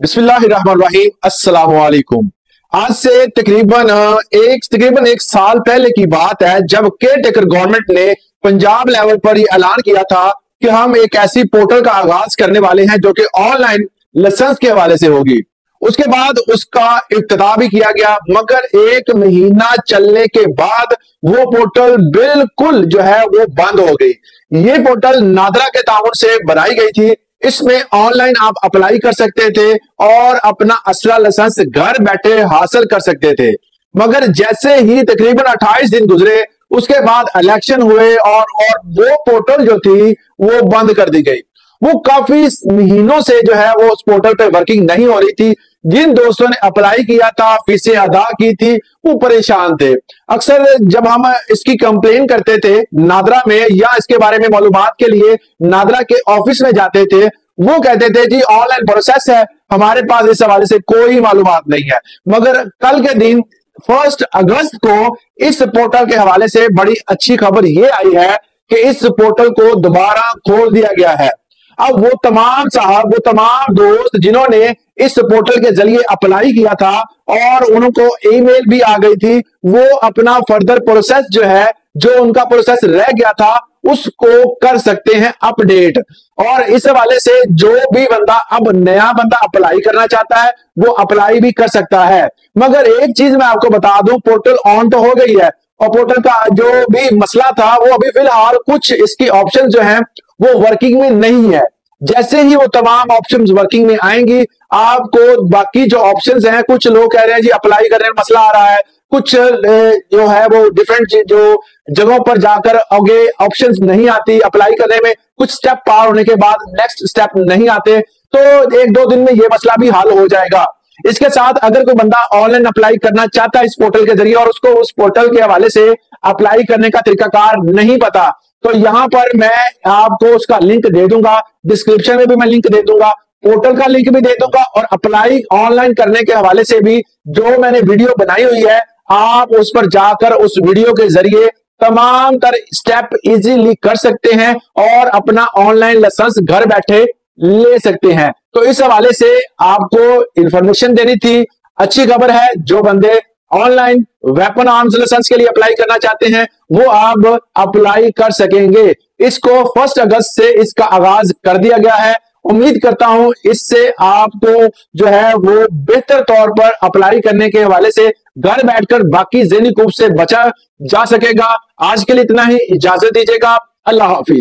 बिस्मिल्लाहिर्रहमानिर्रहीम, अस्सलामुअलैकुम। आज से तकरीबन एक साल पहले की बात है जब केयर टेकर गवर्नमेंट ने पंजाब लेवल पर यह ऐलान किया था कि हम एक ऐसी पोर्टल का आगाज करने वाले हैं जो कि ऑनलाइन लाइसेंस के हवाले से होगी। उसके बाद उसका इब्तिदा भी किया गया, मगर एक महीना चलने के बाद वो पोर्टल बिल्कुल जो है वो बंद हो गई। ये पोर्टल नादरा के ताउन से बनाई गई थी। इसमें ऑनलाइन आप अप्लाई कर सकते थे और अपना असला लाइसेंस घर बैठे हासिल कर सकते थे। मगर जैसे ही तकरीबन 28 दिन गुजरे, उसके बाद इलेक्शन हुए और वो पोर्टल जो थी वो बंद कर दी गई। वो काफी महीनों से जो है वो उस पोर्टल पे वर्किंग नहीं हो रही थी। जिन दोस्तों ने अप्लाई किया था, फीसें अदा की थी, वो परेशान थे। अक्सर जब हम इसकी कंप्लेन करते थे नादरा में या इसके बारे में मालूमात के लिए नादरा के ऑफिस में जाते थे, वो कहते थे जी ऑनलाइन प्रोसेस है, हमारे पास इस हवाले से कोई मालूमात नहीं है। मगर कल के दिन 1 अगस्त को इस पोर्टल के हवाले से बड़ी अच्छी खबर ये आई है कि इस पोर्टल को दोबारा खोल दिया गया है। अब वो तमाम दोस्त जिन्होंने इस पोर्टल के जरिए अप्लाई किया था और उनको ईमेल भी आ गई थी, वो अपना फर्दर प्रोसेस जो उनका प्रोसेस रह गया था उसको कर सकते हैं अपडेट। और इस हवाले से जो भी बंदा अब नया बंदा अप्लाई करना चाहता है वो अप्लाई भी कर सकता है। मगर एक चीज मैं आपको बता दूं, पोर्टल ऑन तो हो गई है और पोर्टल का जो भी मसला था वो अभी फिलहाल कुछ इसकी ऑप्शन जो है वो वर्किंग में नहीं है। जैसे ही वो तमाम ऑप्शंस वर्किंग में आएंगी, आपको बाकी जो ऑप्शंस हैं, कुछ लोग कह रहे हैं जी अप्लाई करने में मसला आ रहा है, कुछ जो है वो डिफरेंट जो जगहों पर जाकर आगे ऑप्शंस नहीं आती, अप्लाई करने में कुछ स्टेप पार होने के बाद नेक्स्ट स्टेप नहीं आते, तो 1-2 दिन में ये मसला भी हल हो जाएगा। इसके साथ अगर कोई बंदा ऑनलाइन अप्लाई करना चाहता है इस पोर्टल के जरिए और उसको उस पोर्टल के हवाले से अप्लाई करने का तरीकाकार नहीं पता, तो यहां पर मैं आपको उसका लिंक दे दूंगा, डिस्क्रिप्शन में भी मैं लिंक दे दूंगा, पोर्टल का लिंक भी दे दूंगा और अप्लाई ऑनलाइन करने के हवाले से भी जो मैंने वीडियो बनाई हुई है, आप उस पर जाकर उस वीडियो के जरिए तमाम तर स्टेप इजीली कर सकते हैं और अपना ऑनलाइन लाइसेंस घर बैठे ले सकते हैं। तो इस हवाले से आपको इंफॉर्मेशन देनी थी। अच्छी खबर है, जो बंदे ऑनलाइन वेपन आर्म्स लाइसेंस के लिए अप्लाई करना चाहते हैं वो आप अप्लाई कर सकेंगे। इसको 1 अगस्त से इसका आगाज कर दिया गया है। उम्मीद करता हूं इससे आपको जो है वो बेहतर तौर पर अप्लाई करने के हवाले से घर बैठकर बाकी ज़हनी कुब्ज़ से बचा जा सकेगा। आज के लिए इतना ही, इजाजत दीजिएगा, अल्लाह हाफिज।